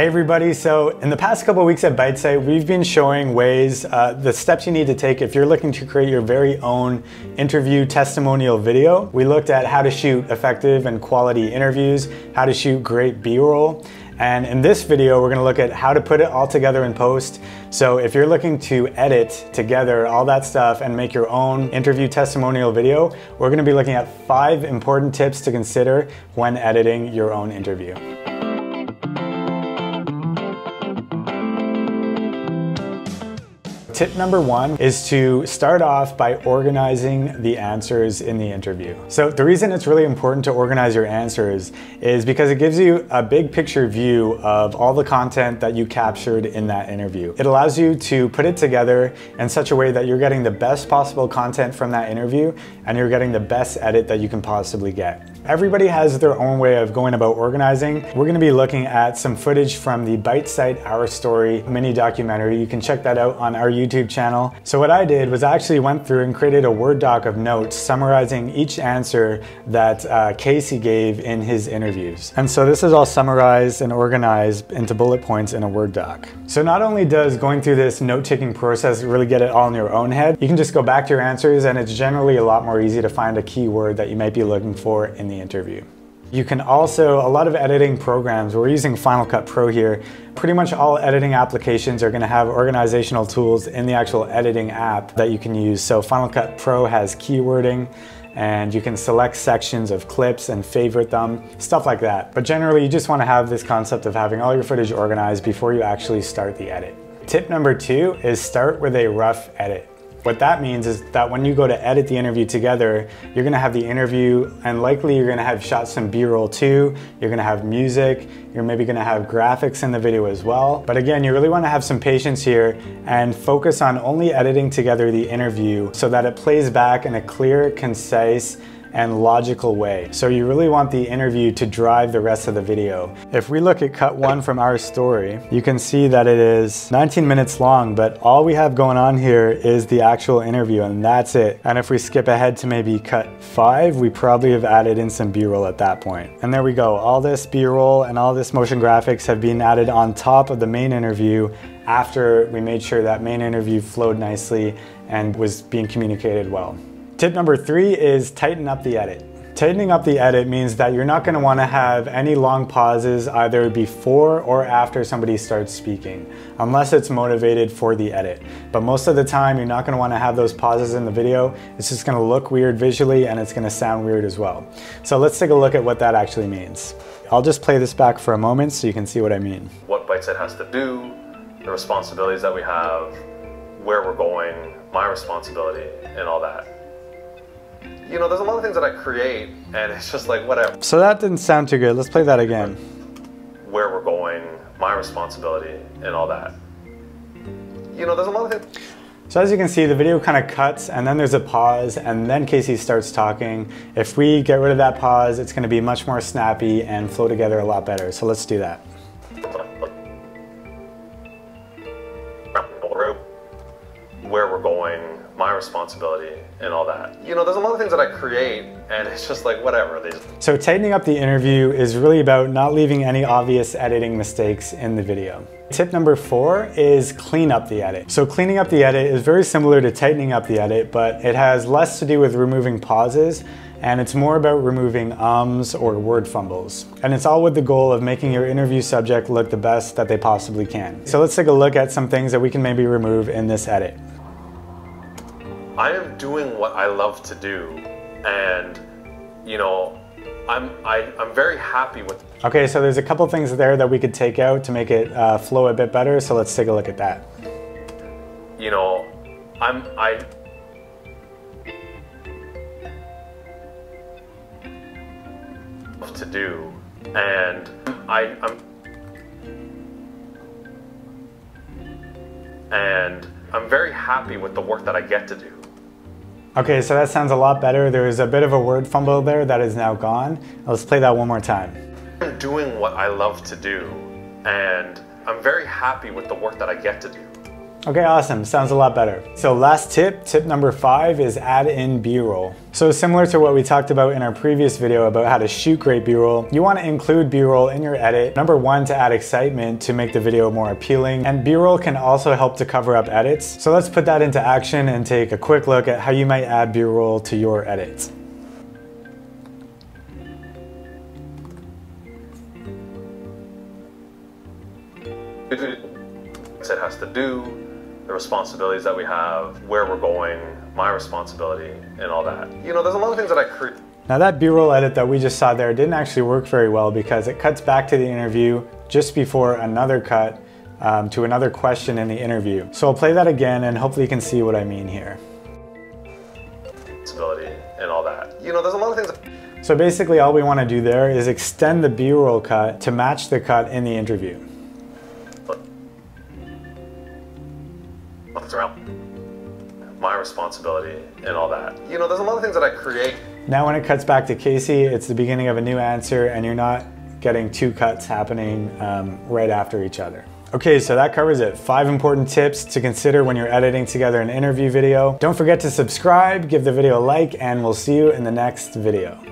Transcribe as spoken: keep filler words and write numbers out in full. Hey everybody, so in the past couple of weeks at BiteSite, we've been showing ways, uh, the steps you need to take if you're looking to create your very own interview testimonial video. We looked at how to shoot effective and quality interviews, how to shoot great B-roll, and in this video, we're gonna look at how to put it all together in post. So if you're looking to edit together all that stuff and make your own interview testimonial video, we're gonna be looking at five important tips to consider when editing your own interview. Tip number one is to start off by organizing the answers in the interview. So the reason it's really important to organize your answers is because it gives you a big picture view of all the content that you captured in that interview. It allows you to put it together in such a way that you're getting the best possible content from that interview and you're getting the best edit that you can possibly get. Everybody has their own way of going about organizing. We're gonna be looking at some footage from the BiteSite Our Story mini documentary. You can check that out on our YouTube channel. So what I did was I actually went through and created a Word doc of notes summarizing each answer that uh, Casey gave in his interviews. And so this is all summarized and organized into bullet points in a Word doc. So not only does going through this note-taking process really get it all in your own head, you can just go back to your answers and it's generally a lot more easy to find a keyword that you might be looking for in the interview. You can also, a lot of editing programs, we're using Final Cut Pro here, pretty much all editing applications are gonna have organizational tools in the actual editing app that you can use. So Final Cut Pro has keywording, and you can select sections of clips and favorite them, stuff like that. But generally, you just wanna have this concept of having all your footage organized before you actually start the edit. Tip number two is start with a rough edit. What that means is that when you go to edit the interview together, you're gonna have the interview and likely you're gonna have shots and B-roll too, you're gonna have music, you're maybe gonna have graphics in the video as well. But again, you really wanna have some patience here and focus on only editing together the interview so that it plays back in a clear, concise, and logical way. So you really want the interview to drive the rest of the video. If we look at cut one from Our Story, you can see that it is nineteen minutes long, but all we have going on here is the actual interview and that's it. And if we skip ahead to maybe cut five, we probably have added in some B-roll at that point. And there we go, all this B-roll and all this motion graphics have been added on top of the main interview after we made sure that main interview flowed nicely and was being communicated well. Tip number three is tighten up the edit. Tightening up the edit means that you're not gonna wanna have any long pauses either before or after somebody starts speaking, unless it's motivated for the edit. But most of the time, you're not gonna wanna have those pauses in the video. It's just gonna look weird visually and it's gonna sound weird as well. So let's take a look at what that actually means. I'll just play this back for a moment so you can see what I mean. What BiteSite has to do, the responsibilities that we have, where we're going, my responsibility, and all that. You know, there's a lot of things that I create and it's just like, whatever. So that didn't sound too good. Let's play that again. Where we're going, my responsibility, and all that. You know, there's a lot of things. So as you can see, the video kind of cuts and then there's a pause and then Casey starts talking. If we get rid of that pause, it's gonna be much more snappy and flow together a lot better. So let's do that. Where we're going, my responsibility, and all that. You know, there's a lot of things that I create and it's just like, whatever. They just... So tightening up the interview is really about not leaving any obvious editing mistakes in the video. Tip number four is clean up the edit. So cleaning up the edit is very similar to tightening up the edit, but it has less to do with removing pauses and it's more about removing ums or word fumbles. And it's all with the goal of making your interview subject look the best that they possibly can. So let's take a look at some things that we can maybe remove in this edit. I am doing what I love to do, and you know, I'm I, I'm very happy with. Okay, so there's a couple things there that we could take out to make it uh, flow a bit better. So let's take a look at that. You know, I'm I. love to do, and I I'm. And I'm very happy with the work that I get to do. Okay, so that sounds a lot better. There was a bit of a word fumble there that is now gone. Let's play that one more time. I'm doing what I love to do, and I'm very happy with the work that I get to do. Okay, awesome, sounds a lot better. So last tip, tip number five is add in B-roll. So similar to what we talked about in our previous video about how to shoot great B-roll, you wanna include B-roll in your edit, number one, to add excitement, to make the video more appealing, and B-roll can also help to cover up edits. So let's put that into action and take a quick look at how you might add B-roll to your edits. It has to do, the responsibilities that we have, where we're going, my responsibility, and all that. You know, there's a lot of things that I create. Now that B-roll edit that we just saw there didn't actually work very well because it cuts back to the interview just before another cut um, to another question in the interview. So I'll play that again and hopefully you can see what I mean here. Responsibility and all that. You know, there's a lot of things. That so basically all we want to do there is extend the B-roll cut to match the cut in the interview. Around my responsibility and all that. You know, there's a lot of things that I create. Now when it cuts back to Casey, it's the beginning of a new answer and you're not getting two cuts happening um, right after each other. Okay, so that covers it. Five important tips to consider when you're editing together an interview video. Don't forget to subscribe, give the video a like, and we'll see you in the next video.